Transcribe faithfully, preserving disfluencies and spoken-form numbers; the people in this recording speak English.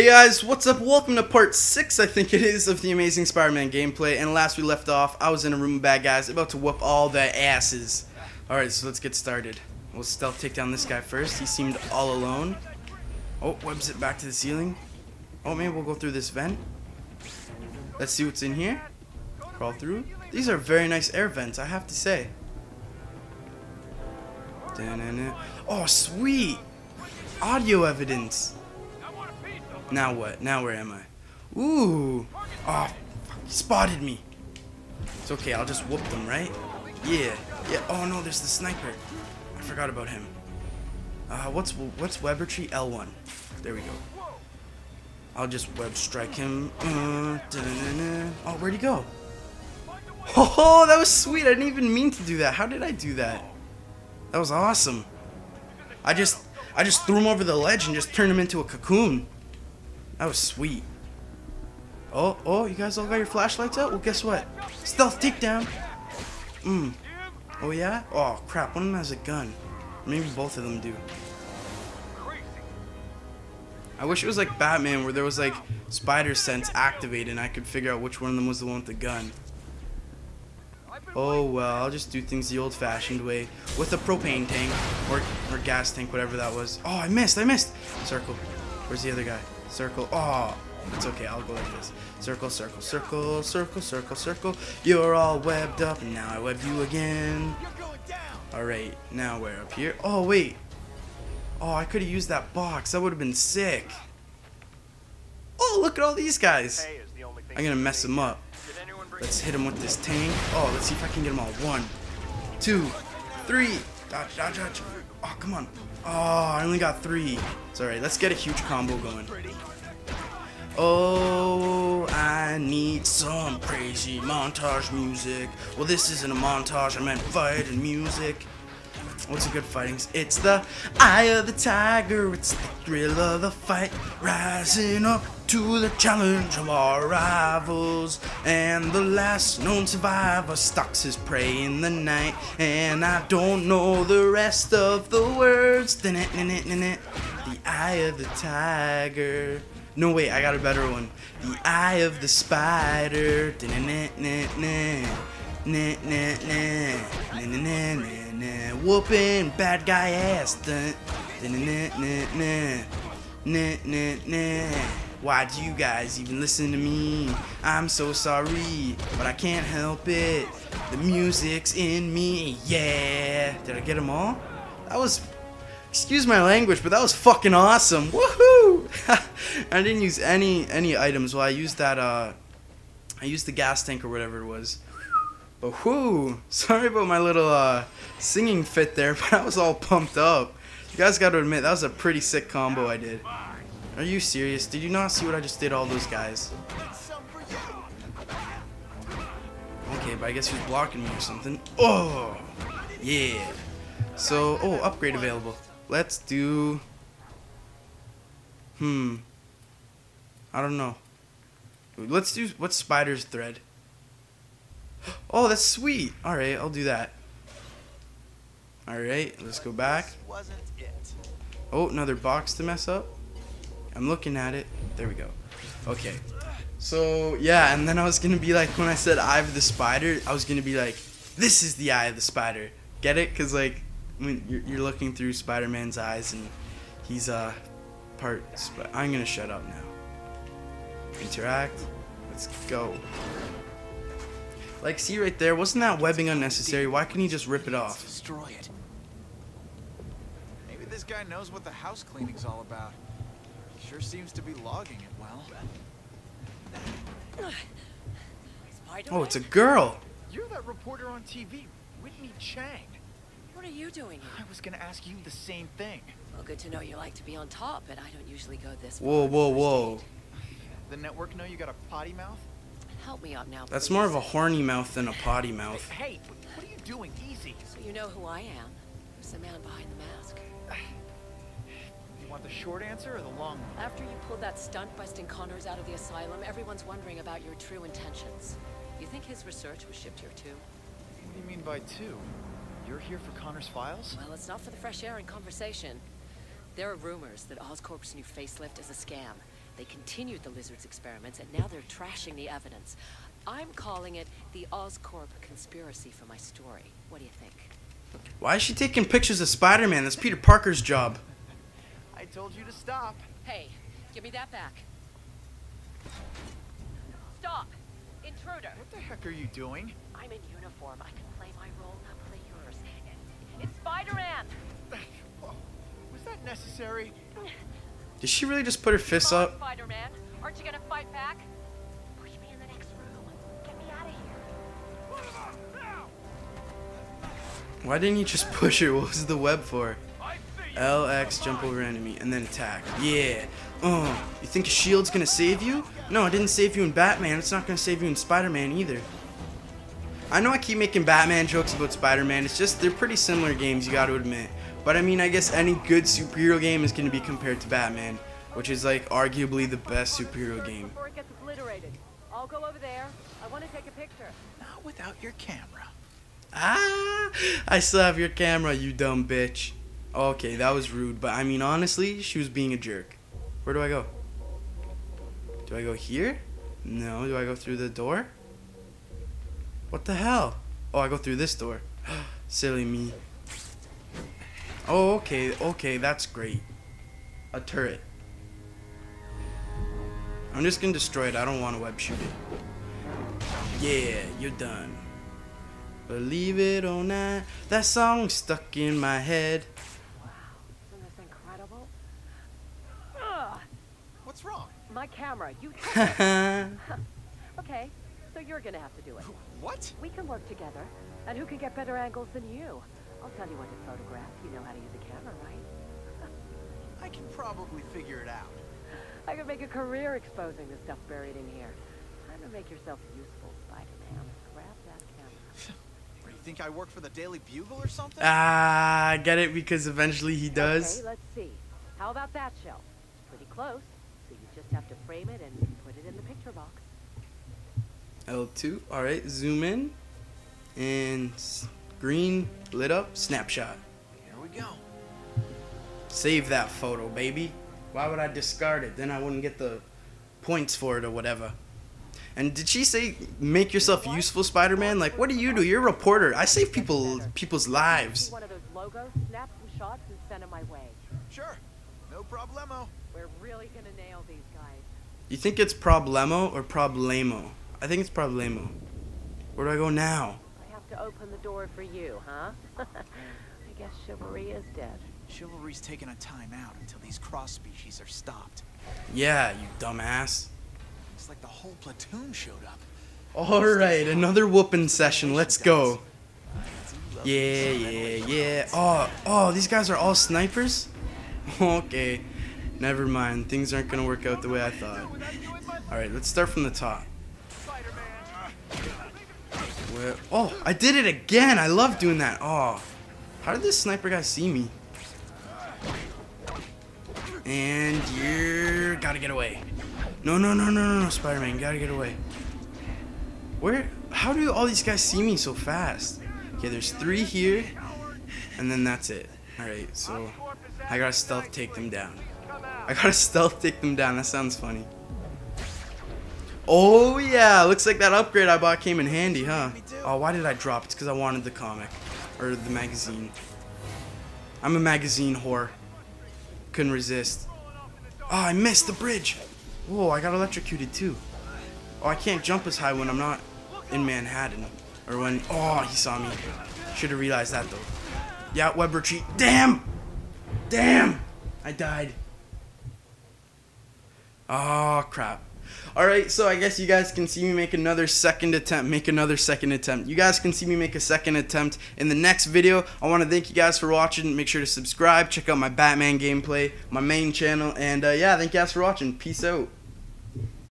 Hey guys, what's up? Welcome to part six, I think it is, of the Amazing Spider-Man gameplay. And last we left off, I was in a room of bad guys about to whoop all their asses. Alright, so let's get started. We'll stealth take down this guy first. He seemed all alone. Oh, webs it back to the ceiling. Oh, maybe we'll go through this vent. Let's see what's in here. Crawl through. These are very nice air vents, I have to say. Da-na-na. Oh, sweet! Audio evidence. Now what? Now where am I? Ooh! Oh, fuck. He spotted me. It's okay, I'll just whoop them, right? Yeah. Yeah. Oh no, there's the sniper. I forgot about him. Uh, what's what's web retreat? L one. There we go. I'll just web strike him. Uh, oh, where'd he go? Oh, that was sweet. I didn't even mean to do that. How did I do that? That was awesome. I just I just threw him over the ledge and just turned him into a cocoon. That was sweet. Oh, oh, you guys all got your flashlights out? Well, guess what? Stealth takedown. Mmm. Oh, yeah? Oh, crap. One of them has a gun. Maybe both of them do. I wish it was like Batman, where there was, like, spider sense activated, and I could figure out which one of them was the one with the gun. Oh, well, I'll just do things the old-fashioned way with a propane tank or, or gas tank, whatever that was. Oh, I missed. I missed. Circle. Where's the other guy? Circle. Oh, it's okay. I'll go like this. Circle, circle, circle, circle, circle, circle. You're all webbed up. Now I web you again. Alright, now we're up here. Oh, wait. Oh, I could have used that box. That would have been sick. Oh, look at all these guys. I'm going to mess them up. Let's hit them with this tank. Oh, let's see if I can get them all. One, two, three. Dodge, dodge, dodge. Oh, come on. Oh, I only got three. It's alright. Let's get a huge combo going. Oh, I need some crazy montage music. Well, this isn't a montage. I meant fighting music. What's a good fighting? It's the eye of the tiger. It's the thrill of the fight. Rising up to the challenge of our rivals. And the last known survivor stalks his prey in the night. And I don't know the rest of the words. The eye of the tiger. No, wait, I got a better one. The eye of the spider. Nah, whooping bad guy ass. Nah, nah, nah, nah. Nah, nah, nah. Why do you guys even listen to me? I'm so sorry, but I can't help it. The music's in me. Yeah. Did I get them all? That was, excuse my language, but that was fucking awesome. Woohoo! I didn't use any any items. Well, I used that. Uh, I used the gas tank or whatever it was. But whoo, sorry about my little uh, singing fit there, but I was all pumped up. You guys got to admit, that was a pretty sick combo I did. Are you serious? Did you not see what I just did all those guys? Okay, but I guess he's blocking me or something. Oh, yeah. So, oh, upgrade available. Let's do... Hmm. I don't know. Let's do... What's Spider's Thread? Oh, that's sweet. Alright, I'll do that. Alright, let's go back. Oh, another box to mess up. I'm looking at it. There we go. Okay. So, yeah, and then I was going to be like, when I said Eye of the Spider, I was going to be like, this is the Eye of the Spider. Get it? Because, like, I mean, you're, you're looking through Spider-Man's eyes, and he's uh, part... I'm going to shut up now. Interact. Let's go. Like, see right there? Wasn't that webbing unnecessary? Why couldn't he just rip it off? Destroy it. Maybe this guy knows what the house cleaning's all about. Sure seems to be logging it well. Oh, it's a girl. You're that reporter on T V, Whitney Chang. What are you doing here? I was gonna ask you the same thing. Well, good to know you like to be on top, but I don't usually go this way. Whoa, whoa, whoa. The network know you got a potty mouth? Help me up now, please. That's more of a horny mouth than a potty mouth. Hey, what are you doing? Easy. So you know who I am. It's the man behind the mask. You want the short answer or the long one? After you pulled that stunt-busting Connors out of the asylum, everyone's wondering about your true intentions. You think his research was shipped here too? What do you mean by two? You're here for Connors' files? Well, it's not for the fresh air and conversation. There are rumors that Oscorp's new facelift is a scam. They continued the Lizard's experiments, and now they're trashing the evidence. I'm calling it the Oscorp conspiracy for my story. What do you think? Why is she taking pictures of Spider-Man? That's Peter Parker's job. I told you to stop. Hey, give me that back. Stop! Intruder! What the heck are you doing? I'm in uniform. I can play my role, not play yours. It's Spider-Man! Was that necessary? Did she really just put her fists up? Spider-Man, aren't you gonna fight back? Push me in the next room. Get me out of here. Why didn't you just push her? What was the web for? L X, jump over enemy, and then attack. Yeah. Oh, you think a shield's gonna save you? No, it didn't save you in Batman. It's not gonna save you in Spider-Man either. I know I keep making Batman jokes about Spider-Man. It's just they're pretty similar games, you gotta admit. But I mean, I guess any good superhero game is gonna be compared to Batman, which is like arguably the best superhero game. Before it gets obliterated, I'll go over there. I want to take a picture. Not without your camera. Ah! I still have your camera, you dumb bitch. Okay, that was rude, but I mean, honestly, she was being a jerk. Where do I go? Do I go here? No. Do I go through the door? What the hell? Oh, I go through this door. Silly me. Oh, okay. Okay, that's great. A turret. I'm just gonna destroy it. I don't want to web shoot it. Yeah, you're done. Believe it or not, that song stuck in my head. Wow, isn't this incredible? Ugh. What's wrong? My camera. You. Okay. So you're gonna have to do it. What? We can work together, and who can get better angles than you? I'll tell you what to photograph. You know how to use a camera, right? I can probably figure it out. I could make a career exposing the stuff buried in here. Time to make yourself useful, Spider-Man. Grab that camera. What, do you think I work for the Daily Bugle or something? Ah, I get it, because eventually he does. Okay, let's see. How about that shelf? Pretty close. So you just have to frame it and put it in the picture box. L two, alright, zoom in, and green, lit up, snapshot. Here we go. Save that photo, baby. Why would I discard it? Then I wouldn't get the points for it or whatever. And did she say, make yourself useful, Spider-Man? Like, what do you do? You're a reporter. I save people, people's lives. One of those logos, snap some shots, and send them my way. Sure, no problemo. We're really gonna nail these guys. You think it's problemo or problemo? I think it's problemo. Where do I go now? I have to open the door for you, huh? I guess chivalry is dead. Chivalry's taking a time out until these cross species are stopped. Yeah, you dumbass. Looks like the whole platoon showed up. Alright, another whooping session. Let's go. Yeah, yeah, yeah. Oh, oh, these guys are all snipers? Okay. Never mind. Things aren't gonna work out the way I thought. Alright, let's start from the top. Where, oh, I did it again. I love doing that. Oh, how did this sniper guy see me? And you're gotta get away. No, no, no, no, no, no, Spider-Man, you gotta get away. Where? How do all these guys see me so fast? Okay, there's three here, and then that's it. All right, so I gotta stealth take them down. I gotta stealth take them down. That sounds funny. Oh yeah, looks like that upgrade I bought came in handy, huh? Oh, why did I drop it? It's because I wanted the comic. Or the magazine. I'm a magazine whore. Couldn't resist. Oh, I missed the bridge! Whoa, I got electrocuted too. Oh, I can't jump as high when I'm not in Manhattan. Or when... Oh, he saw me. Should have realized that though. Yeah, web retreat. Damn! Damn! I died. Oh, crap. Alright, so I guess you guys can see me make another second attempt, make another second attempt. You guys can see me make a second attempt in the next video. I want to thank you guys for watching. Make sure to subscribe, check out my Batman gameplay, my main channel, and uh, yeah, thank you guys for watching. Peace out.